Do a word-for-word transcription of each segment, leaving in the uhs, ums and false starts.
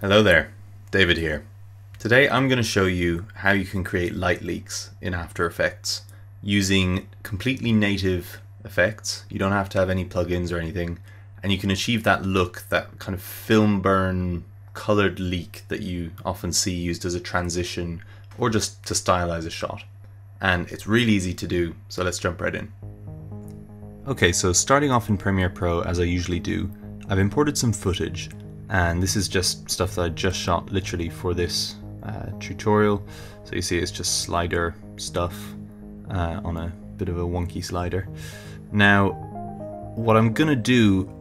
Hello there, David here. Today I'm going to show you how you can create light leaks in After Effects using completely native effects. You don't have to have any plugins or anything, and you can achieve that look, that kind of film burn colored leak that you often see used as a transition or just to stylize a shot. And it's really easy to do, so let's jump right in. Okay, so starting off in Premiere Pro, as I usually do, I've imported some footage. And this is just stuff that I just shot literally for this uh, tutorial. So you see it's just slider stuff uh, on a bit of a wonky slider. Now, what I'm gonna do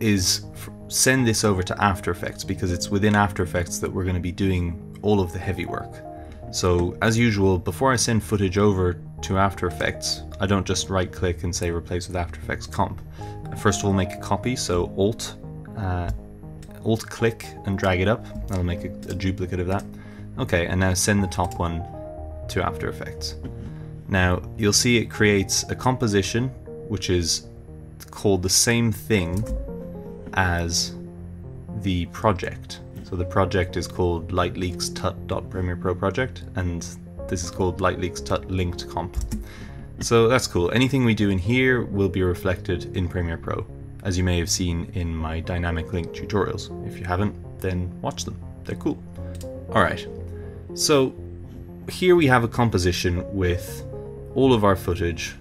is send this over to After Effects, because it's within After Effects that we're gonna be doing all of the heavy work. So as usual, before I send footage over to After Effects, I don't just right click and say replace with After Effects comp. I first of all make a copy, so Alt, uh, Alt click and drag it up. That'll make a, a duplicate of that. Okay, and now send the top one to After Effects. Now you'll see it creates a composition which is called the same thing as the project. So the project is called LightLeaks Tut Premiere Pro project, and this is called LightLeaks Tut linked comp. So that's cool. Anything we do in here will be reflected in Premiere Pro, as you may have seen in my Dynamic Link tutorials. If you haven't, then watch them, they're cool. All right, so here we have a composition with all of our footage.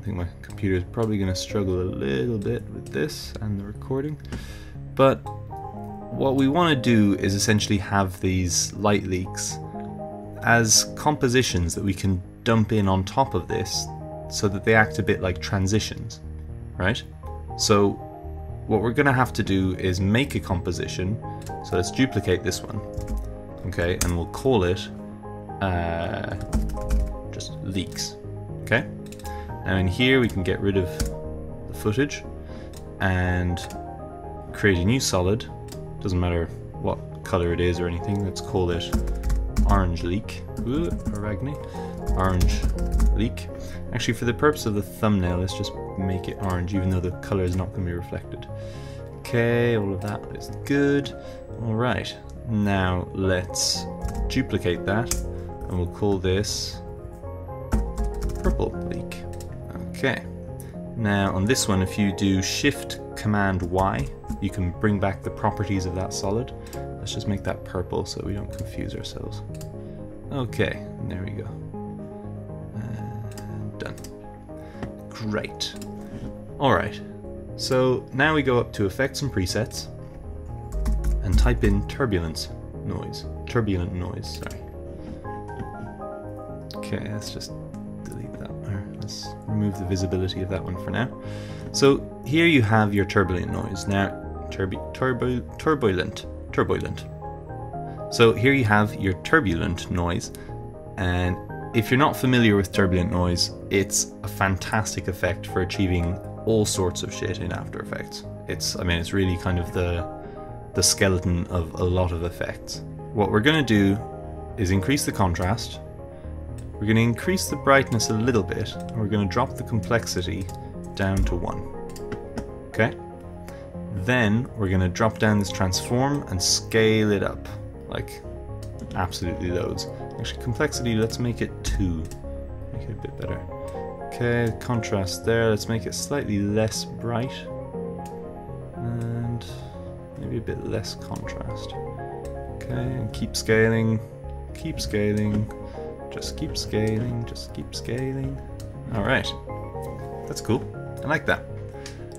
I think my computer is probably gonna struggle a little bit with this and the recording, but what we wanna do is essentially have these light leaks as compositions that we can dump in on top of this so that they act a bit like transitions, right? So what we're going to have to do is make a composition. So let's duplicate this one, okay, and we'll call it uh, just leaks, okay? Now in here we can get rid of the footage and create a new solid. Doesn't matter what color it is or anything. Let's call it orange leak. Ooh, Aragni. Orange leak. Actually, for the purpose of the thumbnail, let's just make it orange, even though the color is not going to be reflected. Okay, all of that is good. All right, now let's duplicate that, and we'll call this purple leak. Okay. Now on this one, if you do Shift Command Y, you can bring back the properties of that solid. Let's just make that purple so we don't confuse ourselves. Okay, there we go. Uh, done. Great. All right, so now we go up to Effects and Presets and type in Turbulent Noise. Turbulent Noise, sorry. Okay, let's just delete that. Or let's remove the visibility of that one for now. So here you have your turbulent noise. Now, turbu turbo turbulent, turbulent. So here you have your turbulent noise, and if you're not familiar with turbulent noise, it's a fantastic effect for achieving all sorts of shit in After Effects. It's, I mean, it's really kind of the, the skeleton of a lot of effects. What we're gonna do is increase the contrast, we're gonna increase the brightness a little bit, and we're gonna drop the complexity down to one, okay? Then we're gonna drop down this transform and scale it up, like absolutely loads. Actually, complexity, let's make it two. Make it a bit better. Okay, contrast there, let's make it slightly less bright. And maybe a bit less contrast. Okay, and keep scaling, keep scaling, just keep scaling, just keep scaling. All right, that's cool, I like that.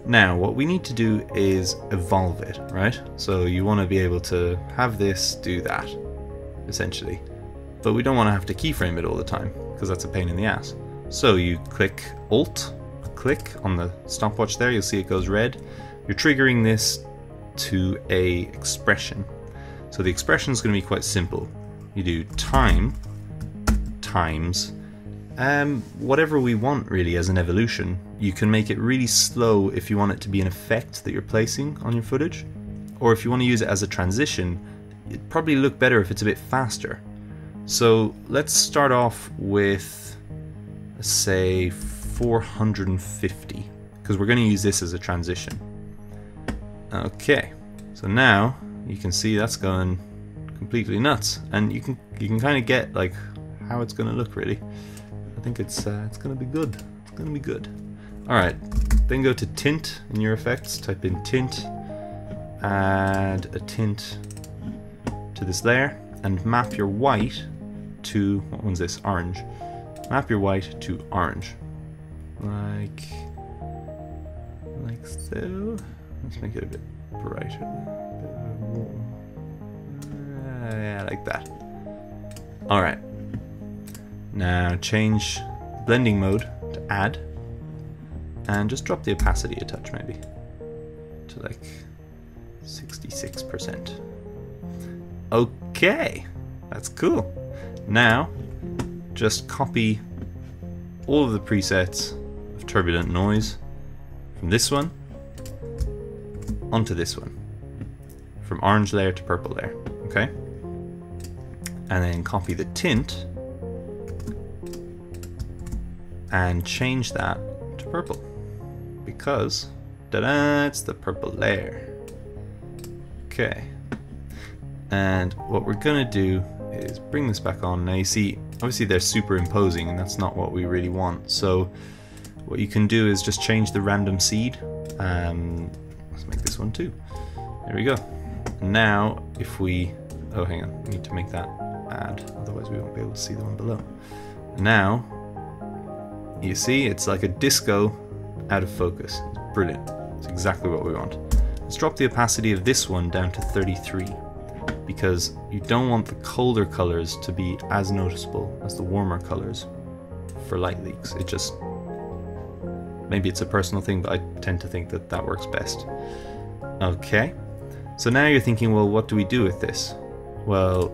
Now, what we need to do is evolve it, right? So you wanna be able to have this do that, essentially. But we don't want to have to keyframe it all the time, because that's a pain in the ass. So you click Alt, click on the stopwatch there, you'll see it goes red. You're triggering this to a expression. So the expression is going to be quite simple. You do time times um, whatever we want really as an evolution. You can make it really slow if you want it to be an effect that you're placing on your footage, or if you want to use it as a transition, it'd probably look better if it's a bit faster. So let's start off with, say, four hundred fifty, because we're going to use this as a transition. Okay, so now you can see that's going completely nuts, and you can you can kind of get like how it's going to look really. I think it's uh, it's going to be good. It's going to be good. All right, then go to tint in your effects. Type in tint. Add a tint to this layer and map your white to what one's this? Orange. Map your white to orange, like like so. Let's make it a bit brighter. Uh, yeah, like that. All right. Now change blending mode to add, and just drop the opacity a touch maybe to like sixty-six percent. Okay, that's cool. Now just copy all of the presets of Turbulent Noise from this one onto this one, from orange layer to purple layer, okay? And then copy the tint and change that to purple, because ta-da, it's the purple layer. Okay, and what we're gonna do is bring this back on. Now you see, obviously they're superimposing and that's not what we really want. So what you can do is just change the random seed. Um, let's make this one too. There we go. Now if we, oh hang on, we need to make that add, otherwise we won't be able to see the one below. Now, you see, it's like a disco out of focus. It's brilliant, it's exactly what we want. Let's drop the opacity of this one down to thirty-three. Because you don't want the colder colors to be as noticeable as the warmer colors for light leaks. It just, maybe it's a personal thing, but I tend to think that that works best. Okay, so now you're thinking, well, what do we do with this? Well,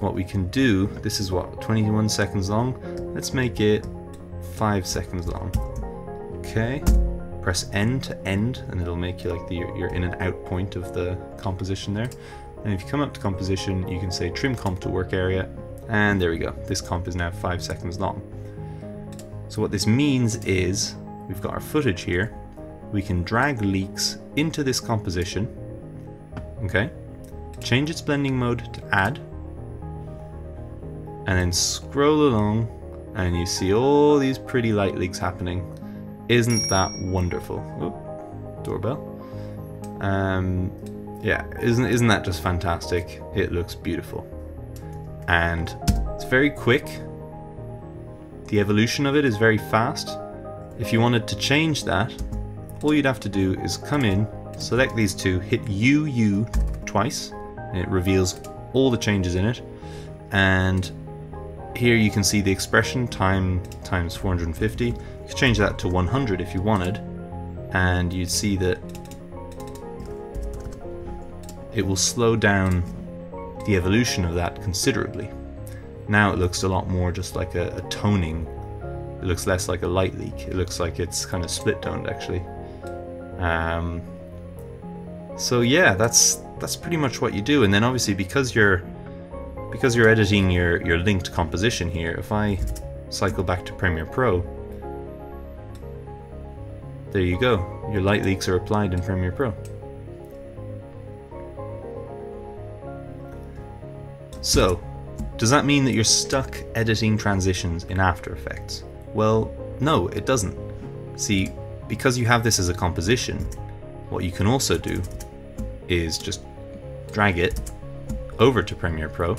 what we can do, this is what, twenty-one seconds long? Let's make it five seconds long. Okay, press N to end, and it'll make you like the, your in and out point of the composition there. And if you come up to composition, you can say trim comp to work area, and there we go. This comp is now five seconds long. So what this means is we've got our footage here. We can drag leaks into this composition, okay? Change its blending mode to add, and then scroll along, and you see all these pretty light leaks happening. Isn't that wonderful? Oh, doorbell. Um, Yeah, isn't, isn't that just fantastic? It looks beautiful. And it's very quick. The evolution of it is very fast. If you wanted to change that, all you'd have to do is come in, select these two, hit U U twice, and it reveals all the changes in it. And here you can see the expression time times four hundred fifty. You could change that to one hundred if you wanted, and you'd see that it will slow down the evolution of that considerably. Now it looks a lot more just like a, a toning. It looks less like a light leak. It looks like it's kind of split toned actually. Um, so yeah, that's that's pretty much what you do. And then obviously because you're because you're editing your your linked composition here, if I cycle back to Premiere Pro, there you go. Your light leaks are applied in Premiere Pro. So, does that mean that you're stuck editing transitions in After Effects? Well, no, it doesn't. See, because you have this as a composition, what you can also do is just drag it over to Premiere Pro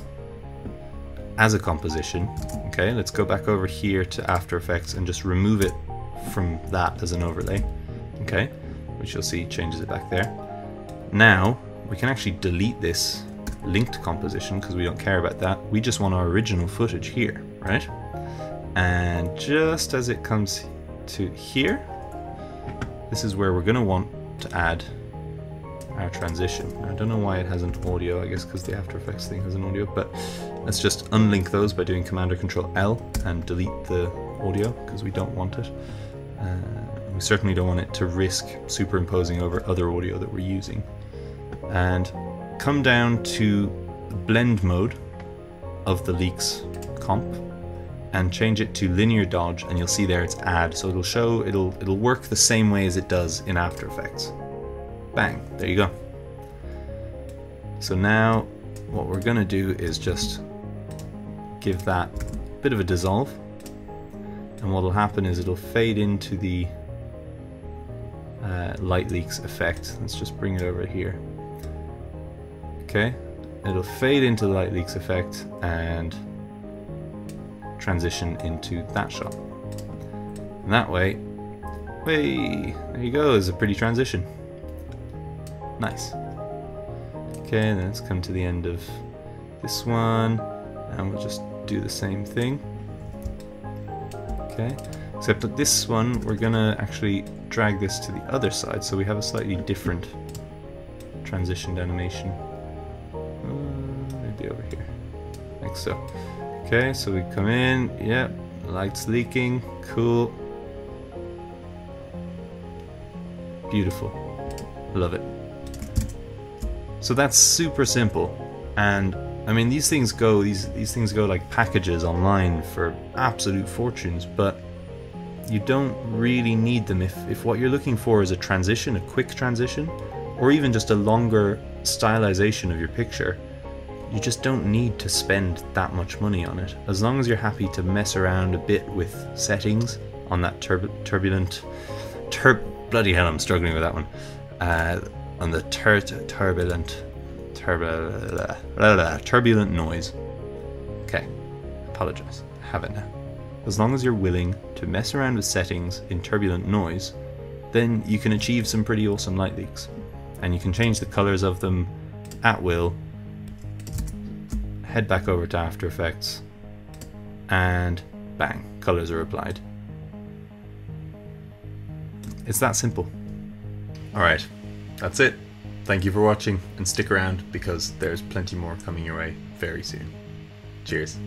as a composition. Okay, let's go back over here to After Effects and just remove it from that as an overlay. Okay, which you'll see changes it back there. Now, we can actually delete this linked composition because we don't care about that. We just want our original footage here, right? And just as it comes to here, this is where we're going to want to add our transition. I don't know why it has an audio, I guess because the After Effects thing has an audio, but let's just unlink those by doing Command or Control L and delete the audio because we don't want it. Uh, we certainly don't want it to risk superimposing over other audio that we're using. And come down to the blend mode of the leaks comp and change it to linear dodge, and you'll see there it's add, so it'll show, it'll it'll work the same way as it does in After Effects. Bang, there you go. So now what we're going to do is just give that a bit of a dissolve, and what will happen is it'll fade into the uh, LightLeaks effect. Let's just bring it over here. Okay, it'll fade into the LightLeaks effect and transition into that shot. And that way, hey, there you go, is a pretty transition. Nice. Okay, then let's come to the end of this one, and we'll just do the same thing. Okay, except that this one, we're gonna actually drag this to the other side, so we have a slightly different transitioned animation. Uh, maybe over here, like so. Okay, so we come in, yep, light's leaking, cool. Beautiful, love it. So that's super simple, and I mean these things go these these things go like packages online for absolute fortunes, but you don't really need them if if what you're looking for is a transition, a quick transition, or even just a longer stylization of your picture. You just don't need to spend that much money on it, as long as you're happy to mess around a bit with settings on that turb turbulent turb bloody hell, I'm struggling with that one. Uh, on the tur turbulent turb blah, blah, turbulent noise. Okay, apologize. I have it now. As long as you're willing to mess around with settings in turbulent noise, then you can achieve some pretty awesome light leaks, and you can change the colors of them at will. Head back over to After Effects, and bang, colors are applied. It's that simple. Alright, that's it. Thank you for watching, and stick around because there's plenty more coming your way very soon. Cheers.